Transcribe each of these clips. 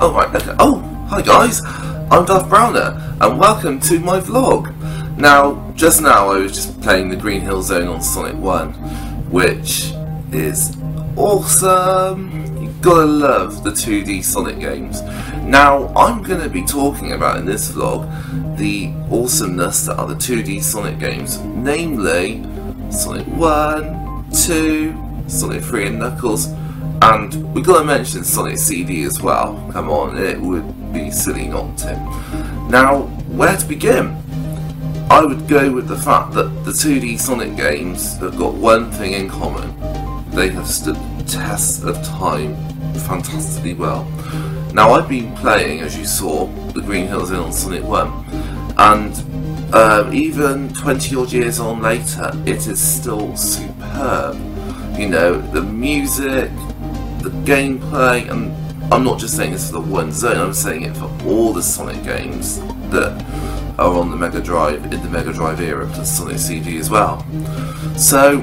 Alright, okay. Oh, hi guys, I'm Darth Browner, and welcome to my vlog. Now, just now I was just playing the Green Hill Zone on Sonic 1, which is awesome. You gotta love the 2D Sonic games. Now, I'm gonna be talking about in this vlog the awesomeness that are the 2D Sonic games, namely Sonic 1, 2, Sonic 3 and Knuckles. And we gotta mention Sonic CD as well, come on, it would be silly not to. Now, where to begin? I would go with the fact that the 2D Sonic games have got one thing in common. They have stood the test of time fantastically well. Now, I've been playing, as you saw, the Green Hill Zone on Sonic 1, and even 20 odd years on later, it is still superb. You know, the music, the gameplay, and I'm not just saying this for the one zone, I'm saying it for all the Sonic games that are on the Mega Drive, in the Mega Drive era, plus Sonic CD as well. So,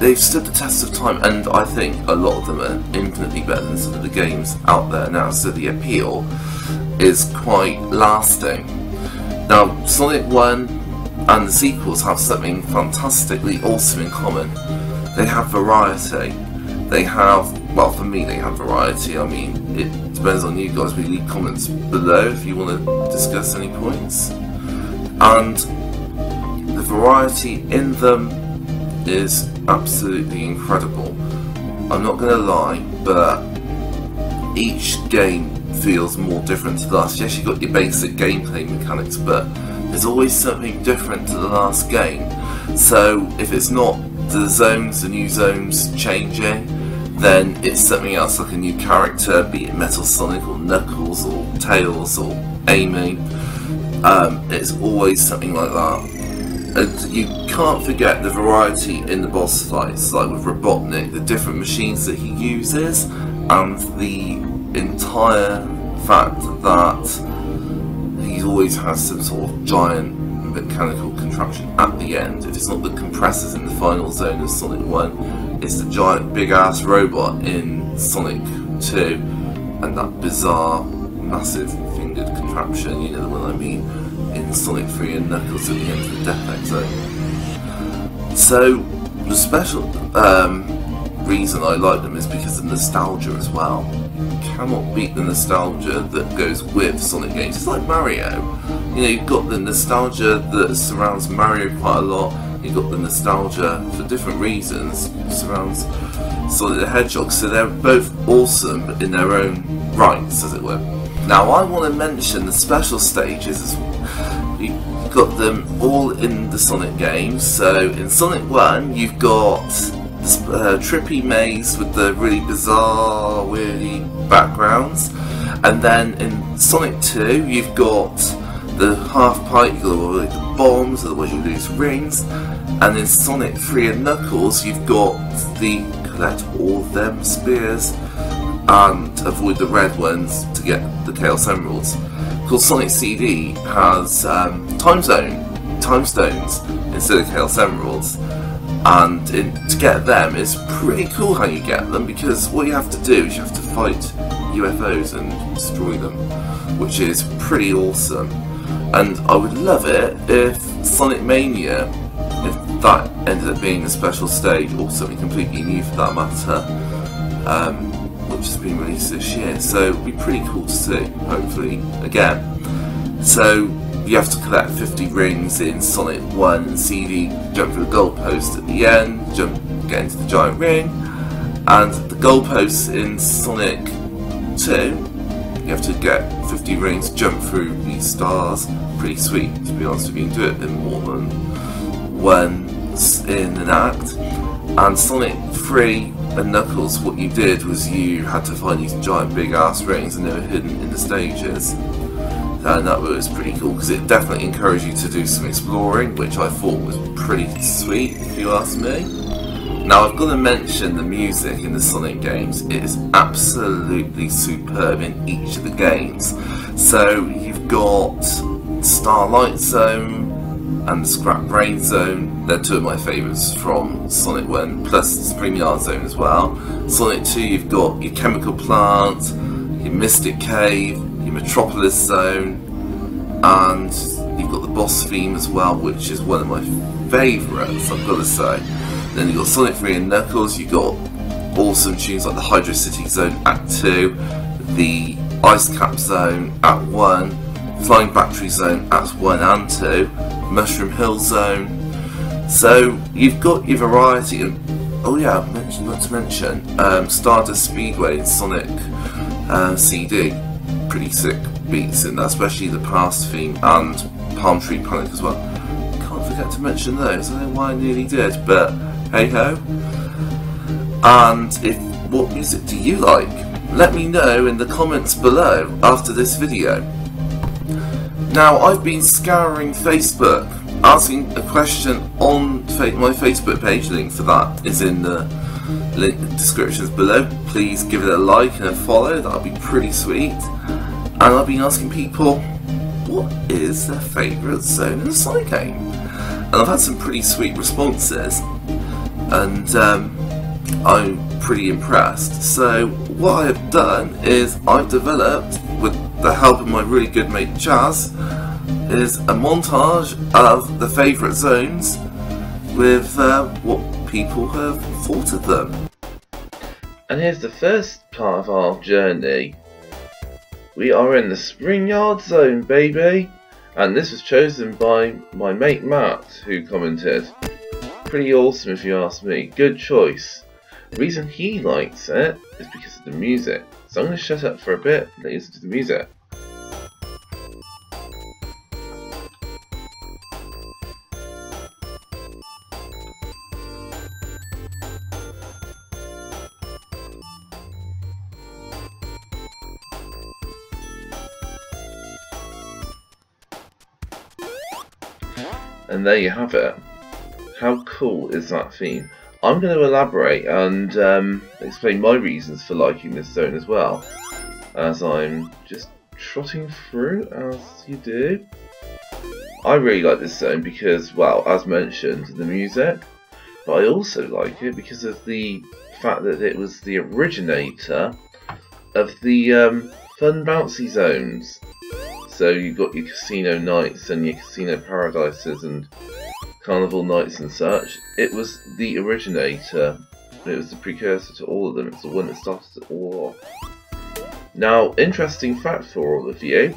they've stood the test of time, and I think a lot of them are infinitely better than some of the games out there now, so the appeal is quite lasting. Now, Sonic 1 and the sequels have something fantastically awesome in common. They have variety. They have, well, for me, they have variety. I mean, it depends on you guys. We leave comments below if you want to discuss any points. And the variety in them is absolutely incredible. I'm not going to lie, but each game feels more different to the last. Yes, you've got your basic gameplay mechanics, but there's always something different to the last game. So if it's not the zones, the new zones changing, then it's something else, like a new character, be it Metal Sonic or Knuckles or Tails or Amy. It's always something like that. And you can't forget the variety in the boss fights, like with Robotnik, the different machines that he uses, and the entire fact that he always has some sort of giant mechanical contraption at the end. If it's not the compressors in the final zone of Sonic 1, it's the giant big ass robot in Sonic 2, and that bizarre massive fingered contraption, you know the one I mean, in Sonic 3 and Knuckles at the end of the Death Egg Zone. So the special reason I like them is because of nostalgia as well. You cannot beat the nostalgia that goes with Sonic games. It's like Mario. You know, you've got the nostalgia that surrounds Mario quite a lot. You've got the nostalgia, for different reasons, surrounds Sonic the Hedgehog. So they're both awesome in their own rights, as it were. Now, I want to mention the special stages as well. You've got them all in the Sonic games. So in Sonic 1, you've got trippy maze with the really bizarre, weirdy backgrounds, and then in Sonic 2 you've got the half pipe, you've got the bombs, otherwise you lose rings, and in Sonic 3 and Knuckles you've got the collect all them spears and avoid the red ones to get the Chaos Emeralds. Of course, Sonic CD has time stones instead of Chaos Emeralds. And to get them, it's pretty cool how you get them, because what you have to do is you have to fight UFOs and destroy them, which is pretty awesome. And I would love it if Sonic Mania, if that ended up being a special stage, or something completely new for that matter, which has been released this year. So it would be pretty cool to see, hopefully, again. So you have to collect 50 rings in Sonic 1 and CD, jump through the goalpost at the end, get into the giant ring, and the goalposts in Sonic 2, you have to get 50 rings, jump through these stars. Pretty sweet, to be honest with you. You can do it in more than one in an act. And Sonic 3 and Knuckles, what you did was you had to find these giant big ass rings, and they were hidden in the stages. And that was pretty cool, because it definitely encouraged you to do some exploring, which I thought was pretty sweet, if you ask me. Now, I've got to mention the music in the Sonic games. It is absolutely superb in each of the games. So you've got Starlight Zone and Scrap Brain Zone. They're two of my favourites from Sonic 1, plus Spring Yard Zone as well. Sonic 2, you've got your Chemical Plant, your Mystic Cave, your Metropolis Zone, and you've got the boss theme as well, which is one of my favourites, I've got to say. Then you've got Sonic 3 and Knuckles, you've got awesome tunes like the Hydro City Zone Act 2, the Ice Cap Zone Act 1, Flying Battery Zone Acts 1 and 2, Mushroom Hill Zone. So you've got your variety, and oh yeah, I mentioned not to mention Stardust Speedway and Sonic CD. Pretty sick beats in that, especially the past theme and Palm Tree Panic as well. Can't forget to mention those. I don't know why I nearly did, but hey ho. And what music do you like? Let me know in the comments below after this video. Now, I've been scouring Facebook, asking a question on my Facebook page. Link for that is in the link descriptions below. Please give it a like and a follow, that would be pretty sweet. And I've been asking people what is their favourite zone in a Sonic game, and I've had some pretty sweet responses, and I'm pretty impressed. So what I have done is I've developed, with the help of my really good mate Chaz, is a montage of the favourite zones with what people have thought of them. And here's the first part of our journey. We are in the Spring Yard Zone, baby! And this was chosen by my mate Matt, who commented. Pretty awesome if you ask me, good choice. The reason he likes it is because of the music. So I'm going to shut up for a bit and listen to the music. And there you have it. How cool is that theme? I'm going to elaborate and explain my reasons for liking this zone as well, as I'm just trotting through as you do. I really like this zone because, well, as mentioned, the music, but I also like it because of the fact that it was the originator of the fun bouncy zones. So you've got your casino nights and your casino paradises and carnival nights and such. It was the originator, it was the precursor to all of them, it's the one that started it all off. Now, interesting fact for all of you,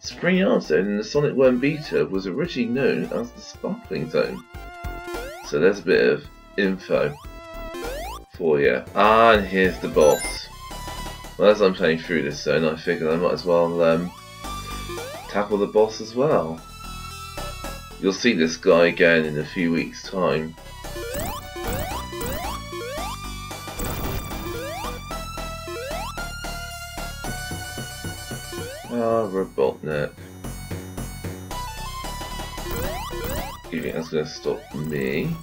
Spring Yard Zone in the Sonic 1 beta was originally known as the Sparkling Zone. So there's a bit of info for you. And here's the boss. Well, as I'm playing through this zone, I figured I might as well tackle the boss as well. You'll see this guy again in a few weeks' time. Ah, Robotnik. You think that's going to stop me?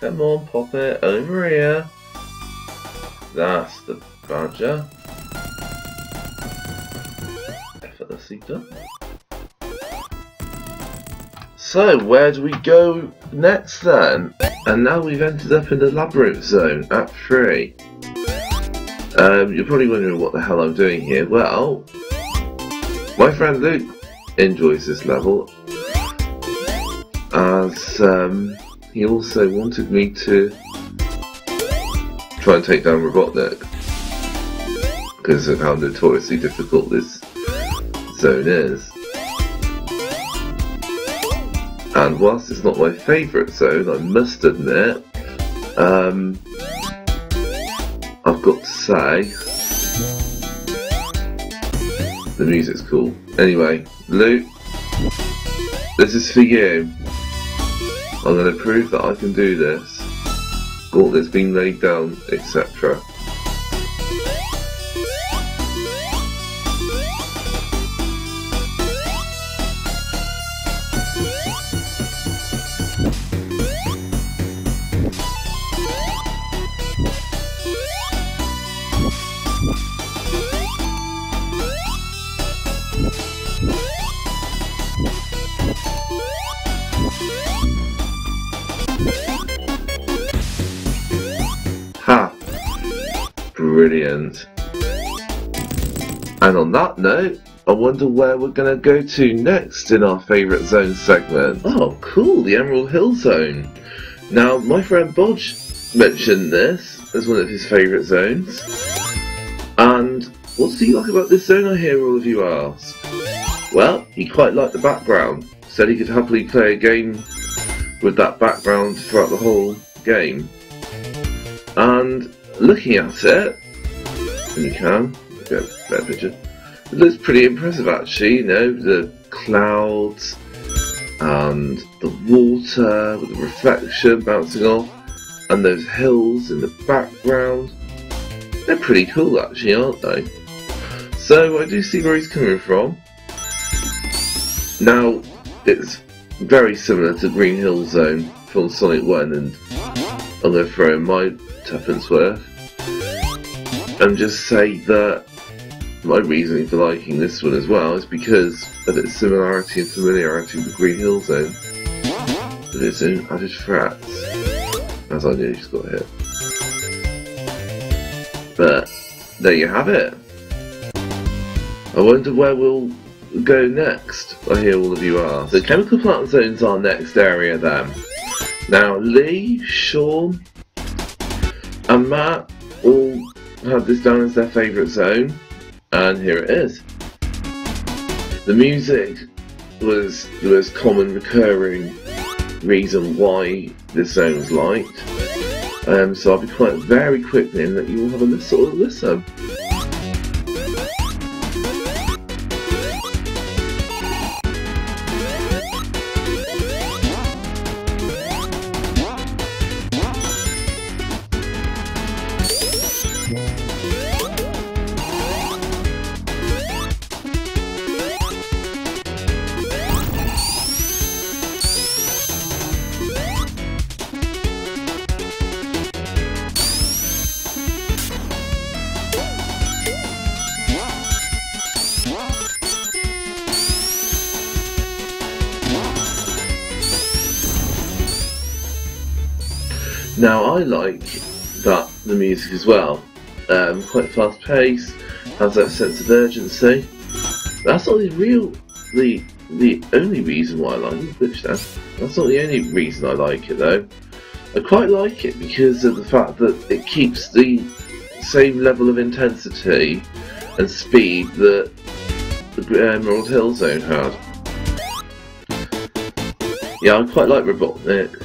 Come on, pop it over here. That's the badger. So where do we go next then? And now we've ended up in the Labyrinth Zone at 3. You're probably wondering what the hell I'm doing here. Well, my friend Luke enjoys this level, as he also wanted me to try and take down Robotnik because of how notoriously difficult this zone is. And whilst it's not my favourite zone, I must admit, I've got to say the music's cool. Anyway, Luke, this is for you. I'm going to prove that I can do this. All that's been laid down, etc. Brilliant. And on that note, I wonder where we're going to go to next in our favourite zone segment. Oh cool, the Emerald Hill Zone. Now my friend Bodge mentioned this as one of his favourite zones. And what do you like about this zone, I hear all of you ask? Well, he quite liked the background. Said he could happily play a game with that background throughout the whole game. And looking at it, and you can get a better picture, it looks pretty impressive actually, you know, the clouds and the water with the reflection bouncing off and those hills in the background. They're pretty cool actually, aren't they? So I do see where he's coming from. Now, it's very similar to Green Hill Zone from Sonic 1, and I'm going to throw in my tuppence worth and just say that my reasoning for liking this one as well is because of its similarity and familiarity with Green Hill Zone, with its own added threats, as I nearly just got hit. But there you have it. I wonder where we'll go next, I hear all of you ask. The Chemical Plant Zone's our next area then. Now Lee, Sean and Matt all had this down as their favourite zone. And here it is. The music was the most common recurring reason why this zone was liked. So I'll be quite very quick then that you all have a sort of listen. Now I like that the music as well, quite fast paced, has that sense of urgency. That's not the only reason why I like it, which that's not the only reason I like it though. I quite like it because of the fact that it keeps the same level of intensity and speed that the Emerald Hill Zone had. Yeah, I quite like Robotnik.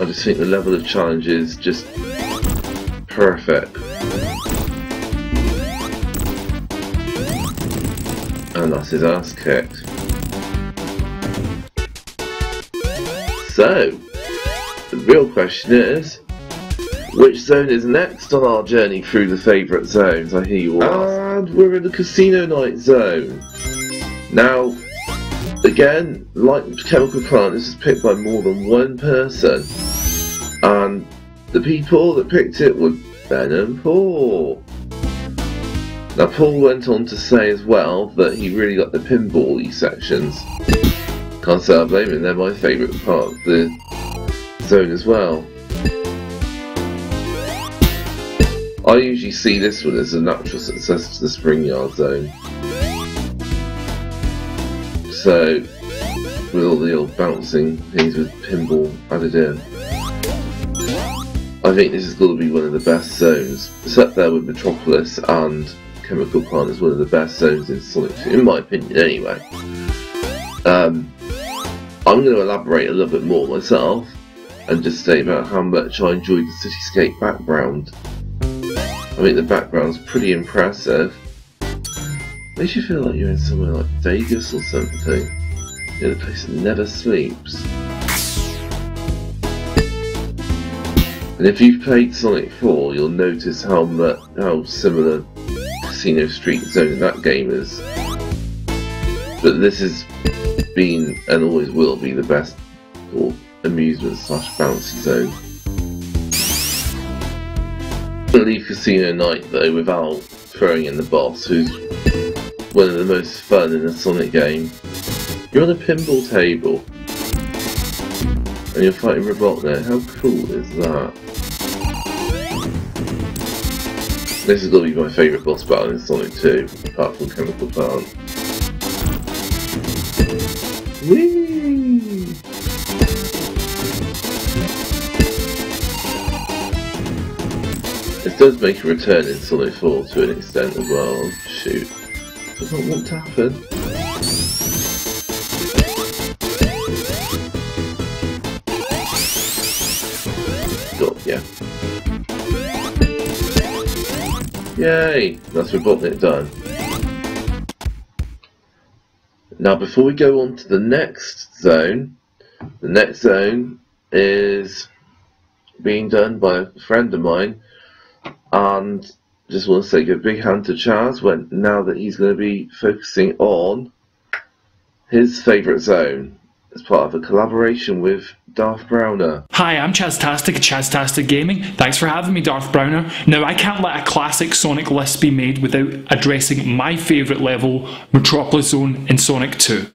I just think the level of challenge is just perfect. And that's his ass kicked. So, the real question is, which zone is next on our journey through the favourite zones? I hear you all ask. And we're in the Casino Night Zone. Now, again, like Chemical Plant, this was picked by more than one person. And the people that picked it were Ben and Paul. Now Paul went on to say as well that he really liked the pinball-y sections. Can't say I blame him, they're my favourite part of the zone as well. I usually see this one as a natural successor to the Spring Yard Zone. So, with all the old bouncing things with pinball added in, I think this is going to be one of the best zones. It's up there with Metropolis and Chemical Plant is one of the best zones in Sonic 2, in my opinion anyway. I'm going to elaborate a little bit more myself and just say about how much I enjoyed the cityscape background. I think the background's pretty impressive. Makes you feel like you're in somewhere like Vegas or something. You know, the place that never sleeps. And if you've played Sonic 4, you'll notice how similar Casino Street Zone in that game is. But this has been and always will be the best amusement / bouncy zone. I can't leave Casino Night though without throwing in the boss, who's one of the most fun in a Sonic game. You're on a pinball table and you're fighting Robotnik. How cool is that? This is going to be my favourite boss battle in Sonic 2, apart from Chemical Plant. Whee! This does make a return in Sonic 4 to an extent as well. Shoot. I don't want to happen. Got, yeah. Yay! That's Robotnik done. Now before we go on to the next zone is being done by a friend of mine, and just want to say a big hand to Chaz now that he's going to be focusing on his favourite zone as part of a collaboration with Darth Browner. Hi, I'm Chaztastic at Chaztastic Gaming. Thanks for having me, Darth Browner. Now, I can't let a classic Sonic list be made without addressing my favourite level, Metropolis Zone in Sonic 2.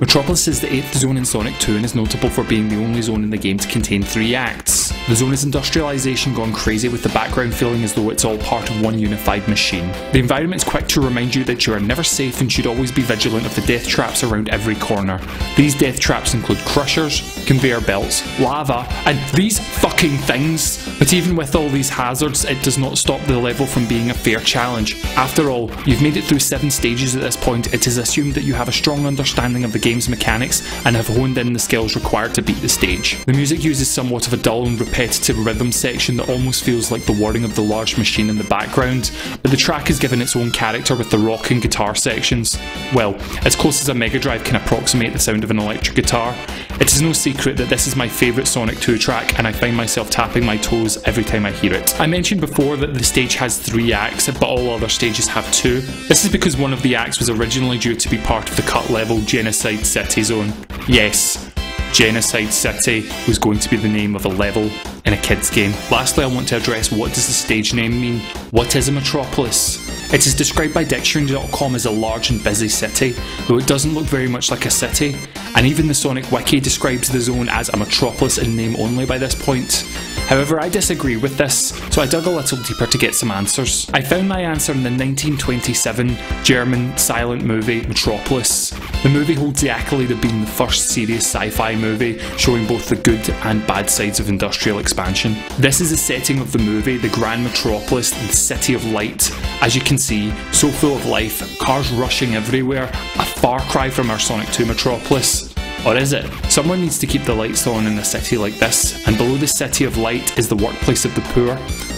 Metropolis is the 8th zone in Sonic 2 and is notable for being the only zone in the game to contain 3 acts. The zone is industrialisation gone crazy, with the background feeling as though it's all part of one unified machine. The environment is quick to remind you that you are never safe and should always be vigilant of the death traps around every corner. These death traps include crushers, conveyor belts, lava, and these fucking things! But even with all these hazards, it does not stop the level from being a fair challenge. After all, you've made it through 7 stages at this point, it is assumed that you have a strong understanding of the game's mechanics and have honed in the skills required to beat the stage. The music uses somewhat of a dull and repetitive rhythm section that almost feels like the whirring of the large machine in the background, but the track is given its own character with the rock and guitar sections. Well, as close as a Mega Drive can approximate the sound of an electric guitar. It is no secret that this is my favourite Sonic 2 track, and I find myself tapping my toes every time I hear it. I mentioned before that the stage has 3 acts, but all other stages have 2. This is because one of the acts was originally due to be part of the cut level Genocide City Zone. Yes, Genocide City was going to be the name of a level in a kid's game. Lastly, I want to address, what does the stage name mean? What is a metropolis? It is described by dictionary.com as a large and busy city, though it doesn't look very much like a city, and even the Sonic Wiki describes the zone as a metropolis in name only by this point. However, I disagree with this, so I dug a little deeper to get some answers. I found my answer in the 1927 German silent movie Metropolis. The movie holds the accolade of being the first serious sci-fi movie, showing both the good and bad sides of industrial expansion. This is the setting of the movie, the grand metropolis, the city of light. As you can see, so full of life, cars rushing everywhere, a far cry from our Sonic 2 Metropolis. Or is it? Someone needs to keep the lights on in a city like this, and below the city of light is the workplace of the poor,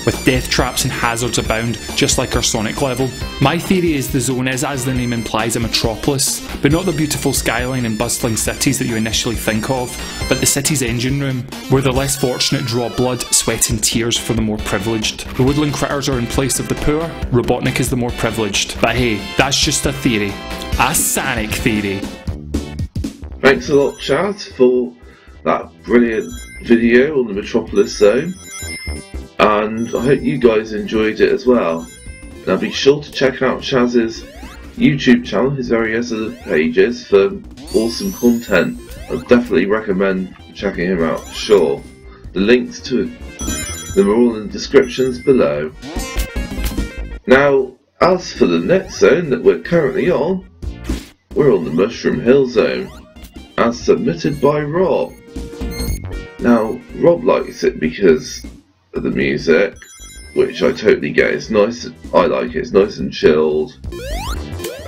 with death traps and hazards abound, just like our Sonic level. My theory is the zone is, as the name implies, a metropolis, but not the beautiful skyline and bustling cities that you initially think of, but the city's engine room, where the less fortunate draw blood, sweat and tears for the more privileged. The woodland critters are in place of the poor, Robotnik is the more privileged. But hey, that's just a theory. A Sonic theory. Thanks a lot, Chaz, for that brilliant video on the Metropolis Zone, and I hope you guys enjoyed it as well. Now be sure to check out Chaz's YouTube channel, his various other pages, for awesome content. I definitely recommend checking him out, for sure. The links to them are all in the descriptions below. Now, as for the next zone that we're currently on, we're on the Mushroom Hill Zone, as submitted by Rob. Now, Rob likes it because of the music, which I totally get. It's nice, I like it, it's nice and chilled,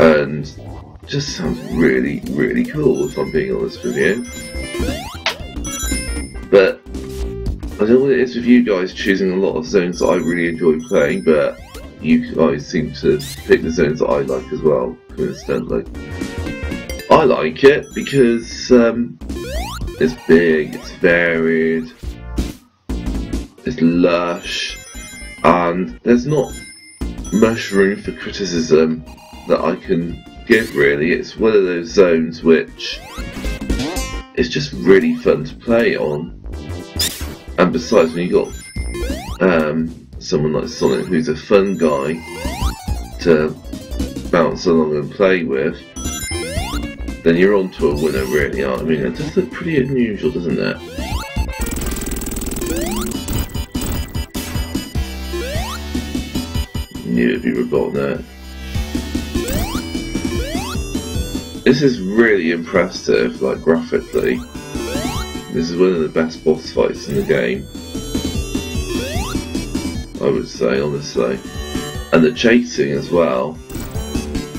and just sounds really, really cool, if I'm being honest with you. But I don't know what it is with you guys choosing a lot of zones that I really enjoy playing, but you guys seem to pick the zones that I like as well, coincidentally. I like it because it's big, it's varied, it's lush, and there's not much room for criticism that I can give, really. It's one of those zones which is just really fun to play on, and besides, when you've got someone like Sonic, who's a fun guy to bounce along and play with, then you're on to a winner, really, aren't you? I mean, it's just pretty unusual, isn't it? Knew it'd be Robotnik. This is really impressive, like, graphically. This is one of the best boss fights in the game, I would say, honestly. And the chasing as well.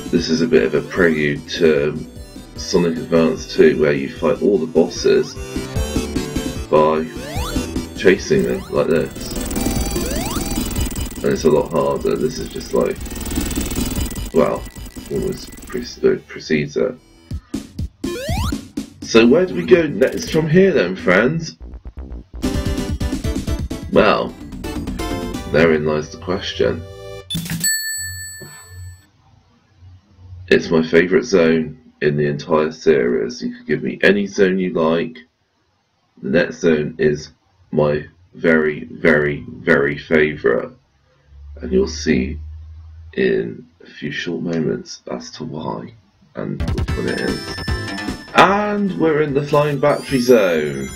This is a bit of a prelude to Sonic Advance 2, where you fight all the bosses by chasing them like this. And it's a lot harder. This is just like, well, almost precedes it. So where do we go next from here then, friends? Well, therein lies the question. It's my favourite zone in the entire series. You can give me any zone you like. The next zone is my very, very, very favourite. And you'll see in a few short moments as to why and which one it is. And we're in the Flying Battery Zone.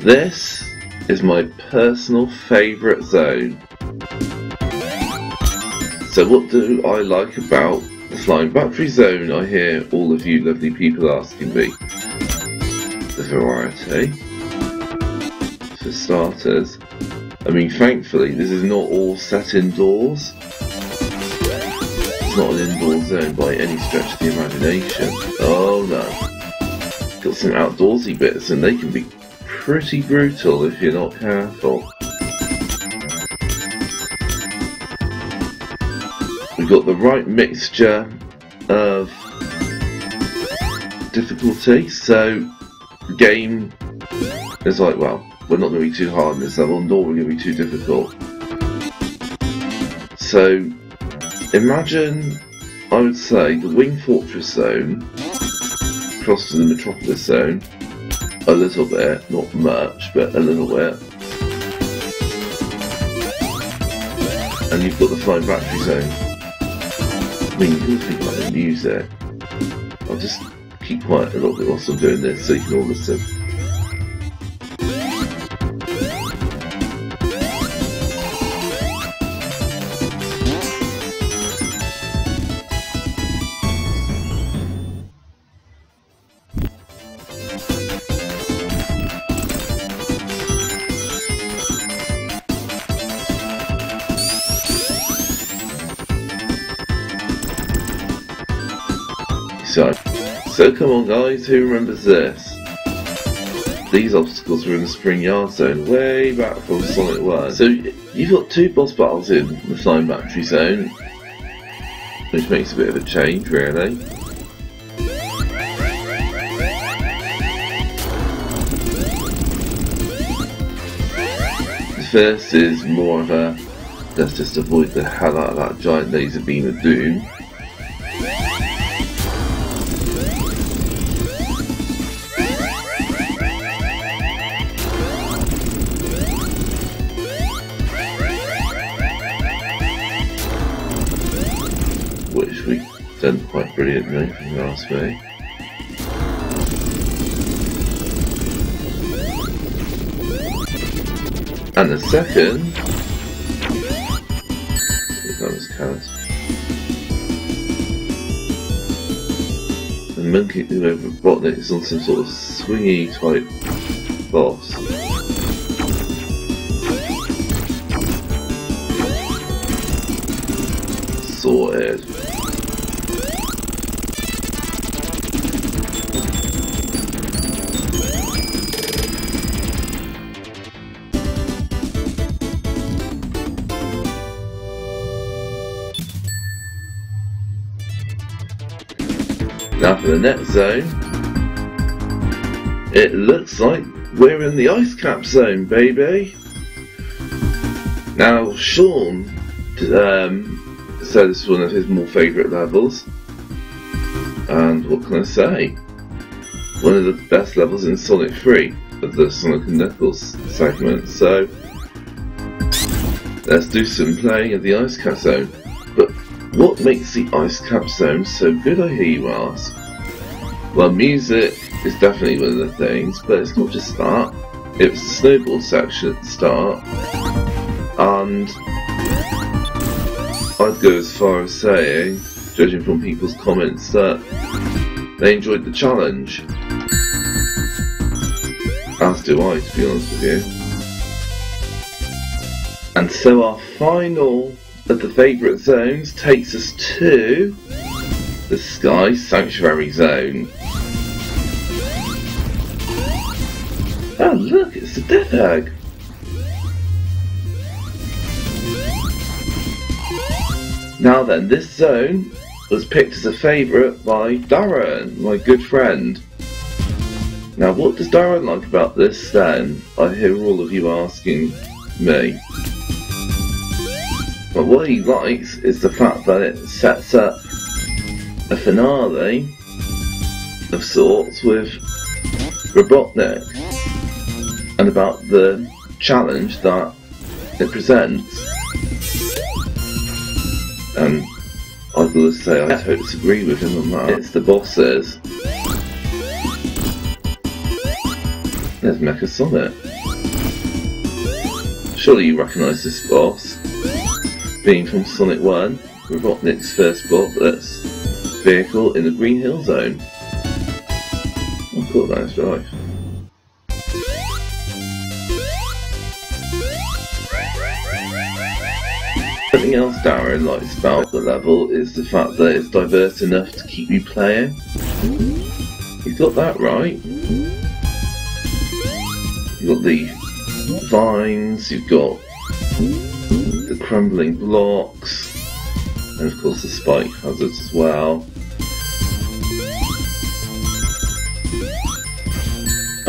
This is my personal favourite zone. So what do I like about the Flying Battery Zone? I hear all of you lovely people asking me. The variety, for starters. I mean, thankfully this is not all set indoors. Not an indoor zone by any stretch of the imagination. Oh no. Got some outdoorsy bits and they can be pretty brutal if you're not careful. We've got the right mixture of difficulty, so the game is like, well, we're not going to be too hard in this level, nor we're going to be too difficult. So imagine, I would say, the Wing Fortress Zone across to the Metropolis Zone, a little bit, not much, but a little bit. And you've got the Flying Battery Zone. I mean, you can think about the music. I'll just keep quiet a little bit whilst I'm doing this so you can all listen. So come on guys, who remembers this? These obstacles were in the Spring Yard Zone, way back from Sonic 1. So you've got two boss battles in the Flying Battery Zone, which makes a bit of a change, really. The first is more of a, let's just avoid the hell out of that giant laser beam of doom. Done quite brilliantly, if you ask me. And the second, that was Chaz. The monkey who over Robotnik is on some sort of swingy type boss. Sorted. Now for the next zone, it looks like we're in the Ice Cap Zone, baby. Now Sean said this is one of his more favourite levels, and what can I say? One of the best levels in Sonic 3 of the Sonic and Knuckles segment. So let's do some playing of the Ice Cap Zone. But What makes the Ice Cap Zone so good, I hear you ask? Well, music is definitely one of the things, but it's not just that. It was the snowball section at the start, and I'd go as far as saying, judging from people's comments, that they enjoyed the challenge. As do I, to be honest with you. And so our final of the favourite zones takes us to the Sky Sanctuary Zone. Oh look, it's the Death Egg! Now then, this zone was picked as a favourite by Darren, my good friend. Now what does Darren like about this then? I hear all of you asking me. But what he likes is the fact that it sets up a finale of sorts with Robotnik, and about the challenge that it presents. And I've got to say I totally disagree with him on that. It's the bosses. There's Mecha Sonic. Surely you recognise this boss, being from Sonic 1, Robotnik's first boss vehicle in the Green Hill Zone. I thought that was right. Something else Darren likes about the level is the fact that it's diverse enough to keep you playing. He's got that right. You've got the vines, you've got the crumbling blocks, and of course the spike hazards as well.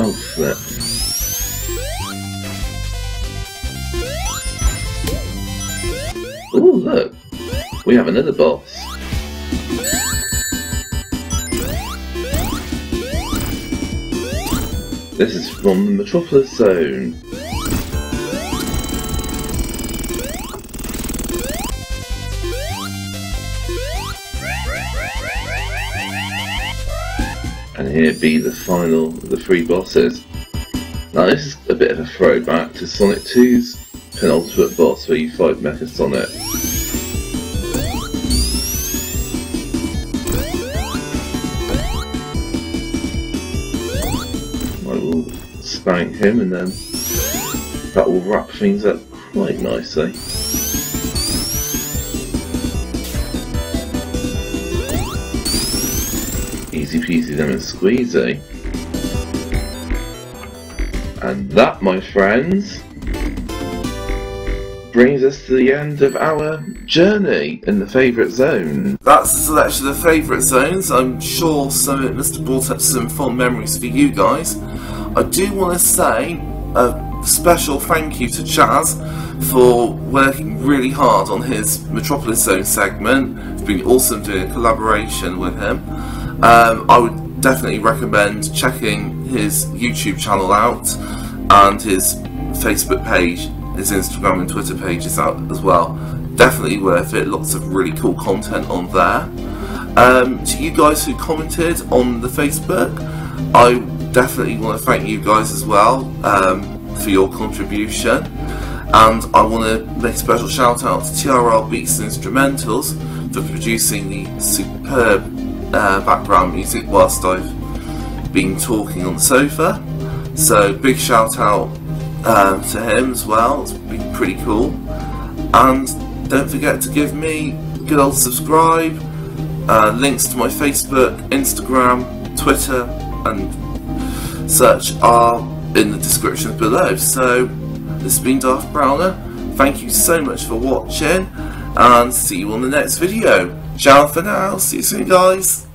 Oh flip. Oh look, we have another boss. This is from the Metropolis Zone. And here be the final of the three bosses. Now this is a bit of a throwback to Sonic 2's penultimate boss where you fight Mecha Sonic. I will spank him and then that will wrap things up quite nicely. Easy peasy lemon squeezy. And that, my friends, brings us to the end of our journey in the favourite zone. That's the selection of favourite zones. I'm sure some of it must have brought up some fond memories for you guys. I do want to say a special thank you to Chaz for working really hard on his Metropolis Zone segment. It's been awesome doing a collaboration with him. I would definitely recommend checking his YouTube channel out, and his Facebook page, his Instagram and Twitter pages out as well. Definitely worth it, lots of really cool content on there. To you guys who commented on the Facebook, I definitely want to thank you guys as well for your contribution. And I want to make a special shout out to TRL Beats and Instrumentals for producing the superb background music whilst I've been talking on the sofa, so big shout out to him as well. It's been pretty cool. And don't forget to give me a good old subscribe, links to my Facebook, Instagram, Twitter and such are in the description below. So this has been Darth Browner, thank you so much for watching and see you on the next video. Ciao for now, see you soon guys!